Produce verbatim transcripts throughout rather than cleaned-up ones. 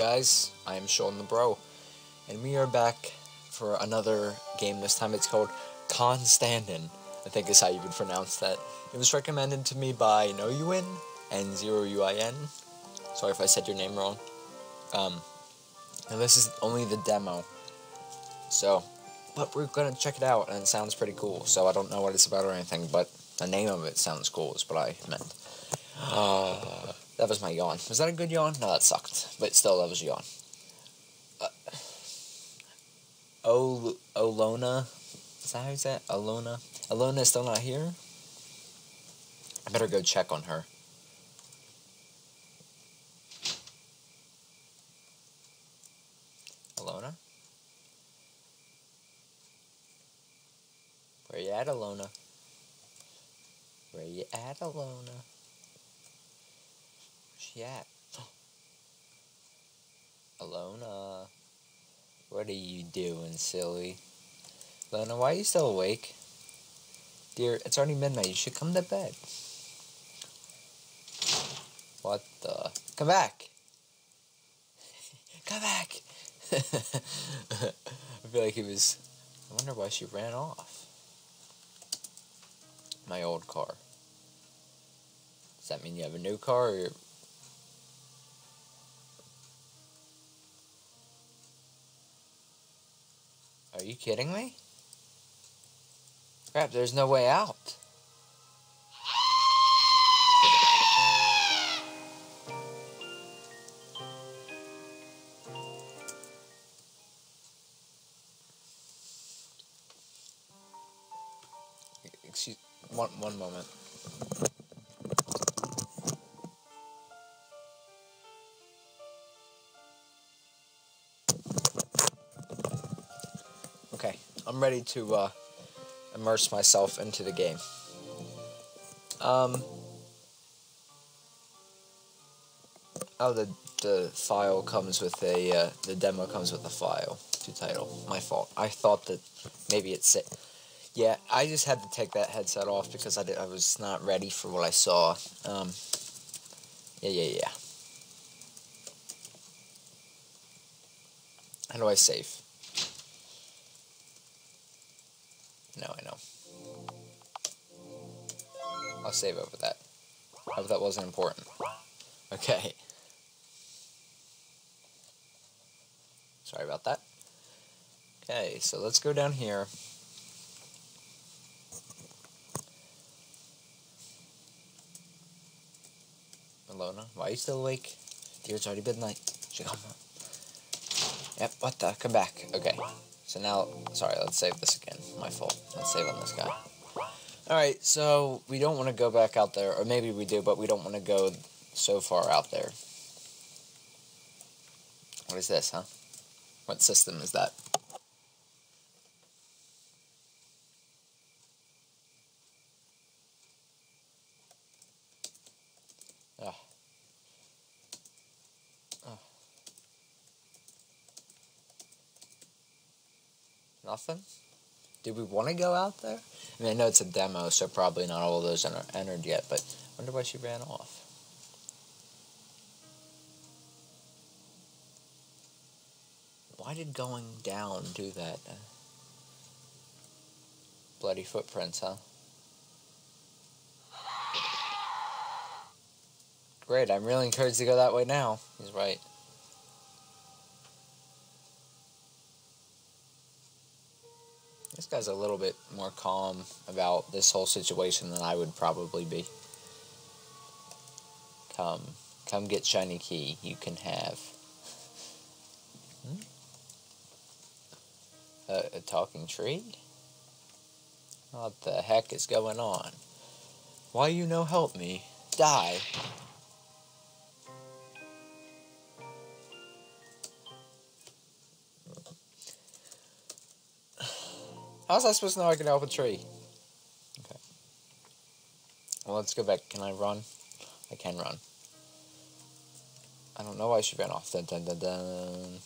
guys, I am Shawnthebro, and we are back for another game. This time it's called Konstandin, I think is how you would pronounce that. It was recommended to me by N O U I N, N zero U I N, sorry if I said your name wrong. Um, and this is only the demo, so, but we're gonna check it out, and it sounds pretty cool, so I don't know what it's about or anything, but the name of it sounds cool is what I meant. Uh... That was my yawn. Was that a good yawn? No, that sucked. But still, that was a yawn. Uh, o Alona? Is that how you say it? Alona? Alona is still not here? I better go check on her. Alona? Where you at, Alona? Where you at, Alona? Yeah. Alona, what are you doing, silly? Alona, why are you still awake? Dear, it's already midnight. You should come to bed. What the? Come back! Come back! I feel like he was... I wonder why she ran off. My old car. Does that mean you have a new car, or... you're... Are you kidding me? Crap, there's no way out. Excuse me, one, one moment. Okay, I'm ready to uh, immerse myself into the game. Um, oh, the the file comes with a uh, the demo comes with a file to title. My fault. I thought that maybe it's it. Yeah, I just had to take that headset off because I did, I was not ready for what I saw. Um, yeah, yeah, yeah. How do I save? No, I know. I'll save over that. I hope that wasn't important. Okay. Sorry about that. Okay, so let's go down here. Alona, why are you still awake? Dear, it's already midnight. Should come up. Yep, what the? Come back. Okay. So now, sorry, let's save this again. My fault. Let's save on this guy. Alright, so we don't want to go back out there, or maybe we do, but we don't want to go so far out there. What is this, huh? What system is that? Oh. Nothing? Do we want to go out there? I mean, I know it's a demo, so probably not all of those are entered yet, but I wonder why she ran off. Why did going down do that? Bloody footprints, huh? Great, I'm really encouraged to go that way now. He's right. This guy's a little bit more calm about this whole situation than I would probably be. Come. Come get shiny key. You can have... Hmm? Uh, a talking tree? What the heck is going on? Why you no help me? Die. How was I supposed to know I could help a tree? Okay. Well, let's go back. Can I run? I can run. I don't know why she ran off. Dun, dun, dun, dun.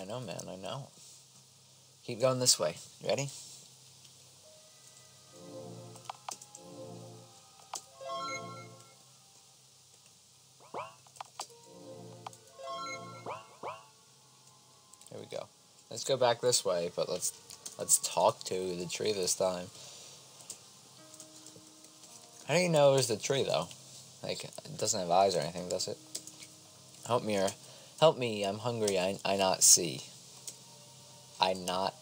I know, man. I know. Keep going this way. Ready? Let's go back this way, but let's let's talk to the tree this time. How do you know it was the tree though? Like, it doesn't have eyes or anything, does it? Help me, or help me! I'm hungry. I I not see. I not.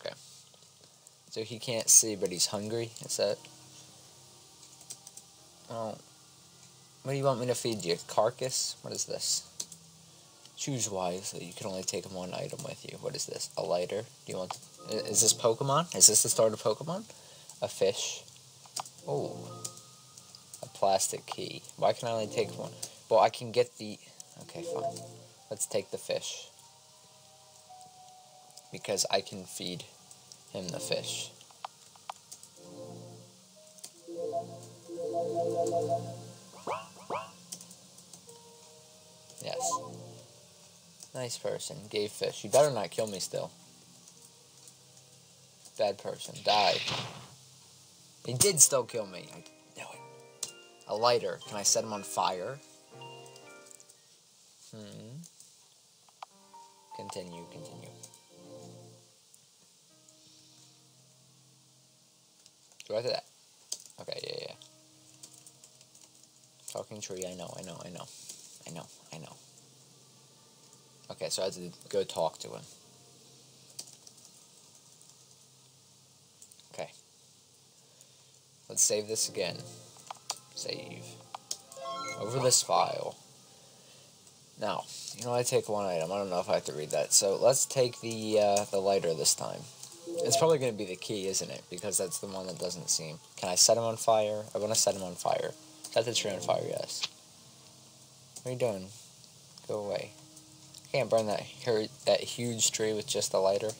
Okay. So he can't see, but he's hungry. Is that? Oh. What do you want me to feed you? Carcass? What is this? Choose wisely. You can only take one item with you. What is this? A lighter? Do you want? Is this Pokemon? Is this the start of Pokemon? A fish. Oh. A plastic key. Why can I only take one? Well, I can get the... Okay, fine. Let's take the fish. Because I can feed him the fish. Yes. Nice person. Gave fish. You better not kill me still. Bad person. Die. He did still kill me. I know it. A lighter. Can I set him on fire? Hmm. Continue, continue. Do I do that? Okay, yeah, yeah. Talking tree, I know, I know, I know. I know, I know. Okay, so I had to go talk to him. Okay. Let's save this again. Save. Over this file. Now, you know, I take one item. I don't know if I have to read that. So let's take the uh, the lighter this time. It's probably going to be the key, isn't it? Because that's the one that doesn't seem... Can I set him on fire? I want to set him on fire. Set the tree on fire, yes. What are you doing? Go away. I can't burn that that huge tree with just a lighter.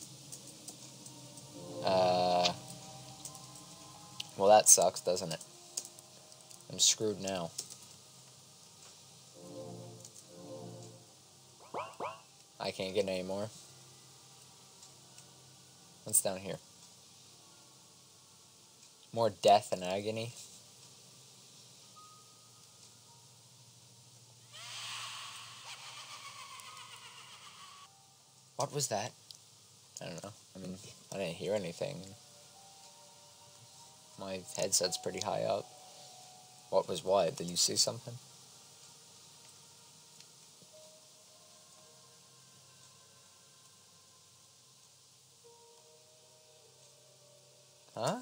Uh, well, that sucks, doesn't it? I'm screwed now. I can't get any more. What's down here? More death and agony. What was that? I don't know. I mean, I didn't hear anything. My headset's pretty high up. What was what? Did you see something? Huh?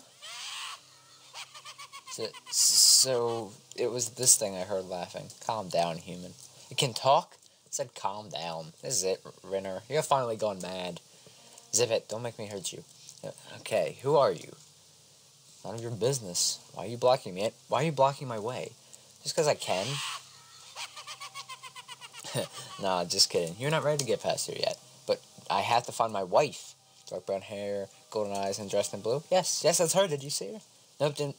So, so, it was this thing I heard laughing. Calm down, human. It can talk? It said calm down. This is it, Renner. You're finally gone mad. Zip it. Don't make me hurt you. Okay, who are you? None of your business. Why are you blocking me? Why are you blocking my way? Just because I can? Nah, just kidding. You're not ready to get past here yet. But I have to find my wife. Dark brown hair, golden eyes, and dressed in blue. Yes, yes, that's her. Did you see her? Nope, didn't.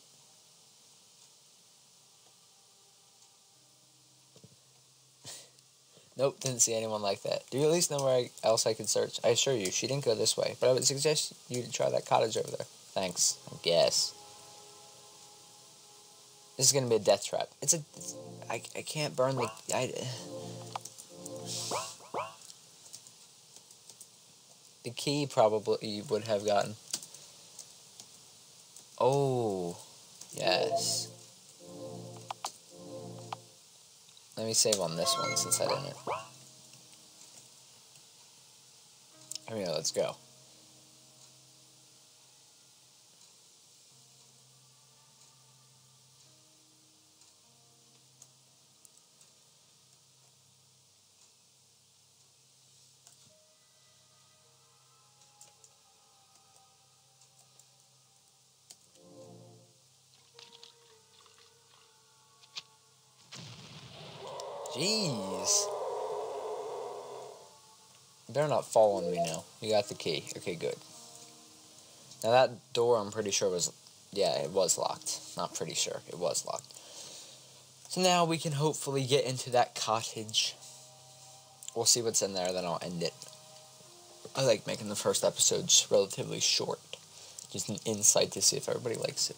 Nope, didn't see anyone like that. Do you at least know where I, else I could search? I assure you, she didn't go this way, but I would suggest you to try that cottage over there. Thanks, I guess. This is going to be a death trap. It's a... It's, I, I can't burn the... I... The key probably would have gotten. Oh, yes. Let me save on this one since I didn't. I mean, let's go. Jeez. You better not fall on me now. You got the key. Okay, good. Now that door, I'm pretty sure was... Yeah, it was locked. Not pretty sure. It was locked. So now we can hopefully get into that cottage. We'll see what's in there, then I'll end it. I like making the first episodes relatively short. Just an insight to see if everybody likes it.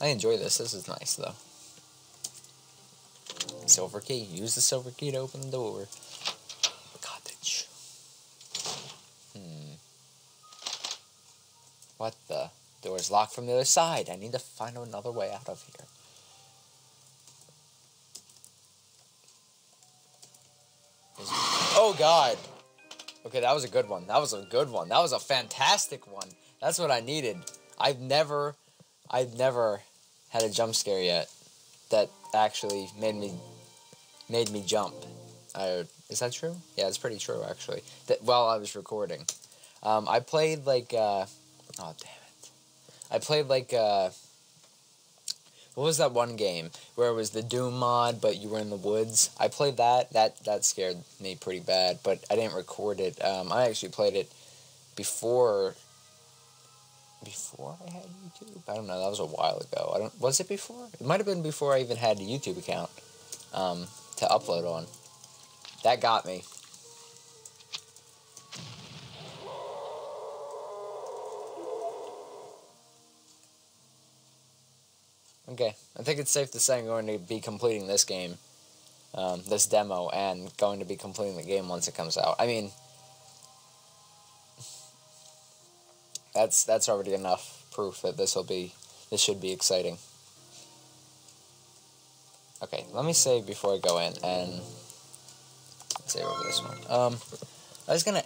I enjoy this. This is nice, though. Silver key. Use the silver key to open the door. Cottage. Hmm. What the? Door's locked from the other side. I need to find another way out of here. Oh, God. Okay, that was a good one. That was a good one. That was a fantastic one. That's what I needed. I've never... I've never had a jump scare yet that actually made me made me jump. I, is that true? Yeah, it's pretty true, actually. That, while I was recording. Um, I played, like, uh... Oh, damn it. I played, like, uh... what was that one game where it was the Doom mod, but you were in the woods? I played that. That that scared me pretty bad, but I didn't record it. Um, I actually played it before... Before I had YouTube? I don't know. That was a while ago. I don't. Was it before? It might have been before I even had a YouTube account um, to upload on. That got me. Okay. I think it's safe to say I'm going to be completing this game, um, this demo, and going to be completing the game once it comes out. I mean... That's that's already enough proof that this will be this should be exciting. Okay, let me save before I go in and save over this one. Um, I was gonna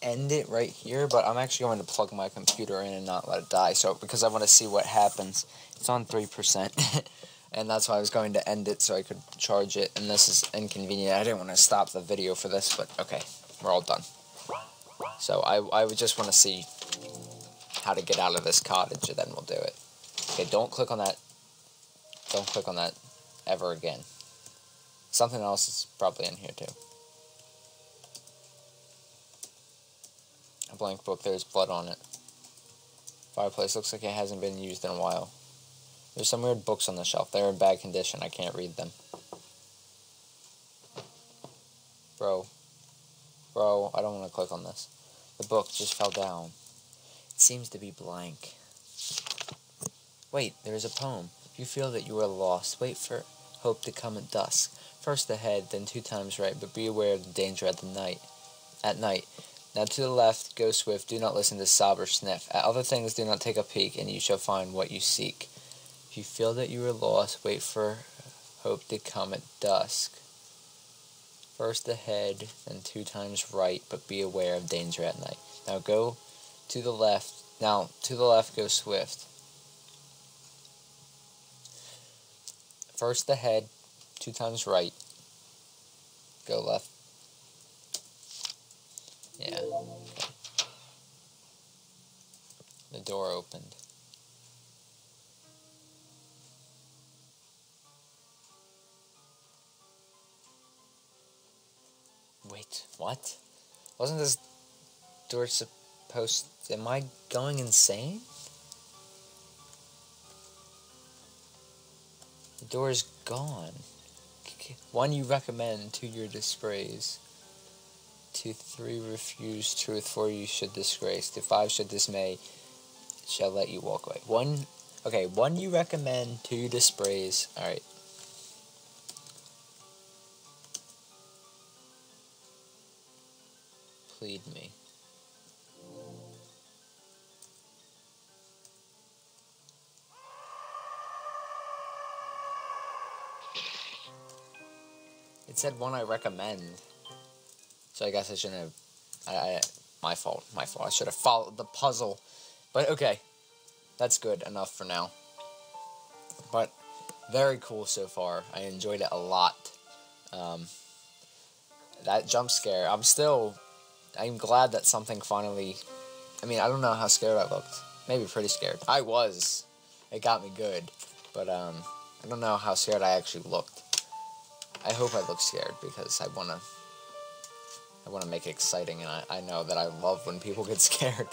end it right here, but I'm actually going to plug my computer in and not let it die. So because I want to see what happens, it's on three percent, and that's why I was going to end it so I could charge it. And this is inconvenient. I didn't want to stop the video for this, but okay, we're all done. So I I would just want to see how to get out of this cottage, and then we'll do it. Okay, don't click on that. Don't click on that ever again. Something else is probably in here, too. A blank book, there's blood on it. Fireplace looks like it hasn't been used in a while. There's some weird books on the shelf. They're in bad condition. I can't read them. Bro. Bro, I don't want to click on this. The book just fell down. Seems to be blank. Wait, there is a poem. You feel that you are lost. Wait for hope to come at dusk. First ahead, then two times right, but be aware of the danger at the night. At night. Now to the left, go swift, do not listen to sob or sniff. At other things do not take a peek, and you shall find what you seek. If you feel that you are lost, wait for hope to come at dusk. First ahead, then two times right, but be aware of danger at night. Now go to the left. Now, to the left, go swift. First ahead, two times right. Go left. Yeah. Okay. The door opened. Wait, what? Wasn't this door supposed... Post, am I going insane? The door is gone. One you recommend, two your dispraise. Two, three refuse truth, four you should disgrace. Two, five should dismay, shall let you walk away. One, okay, one you recommend, two you dispraise. Alright. Plead me. It said one I recommend, so I guess I shouldn't have, I, I, my fault, my fault, I should have followed the puzzle, but okay, that's good enough for now, but very cool so far, I enjoyed it a lot, um, that jump scare, I'm still, I'm glad that something finally, I mean, I don't know how scared I looked, maybe pretty scared, I was, it got me good, but, um, I don't know how scared I actually looked. I hope I look scared because I wanna I wanna make it exciting, and I, I know that I love when people get scared.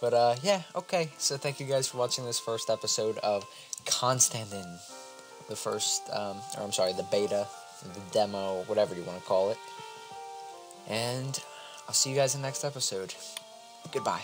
But uh yeah, okay. So thank you guys for watching this first episode of Konstandin. The first um or I'm sorry, the beta, the demo, whatever you wanna call it. And I'll see you guys in the next episode. Goodbye.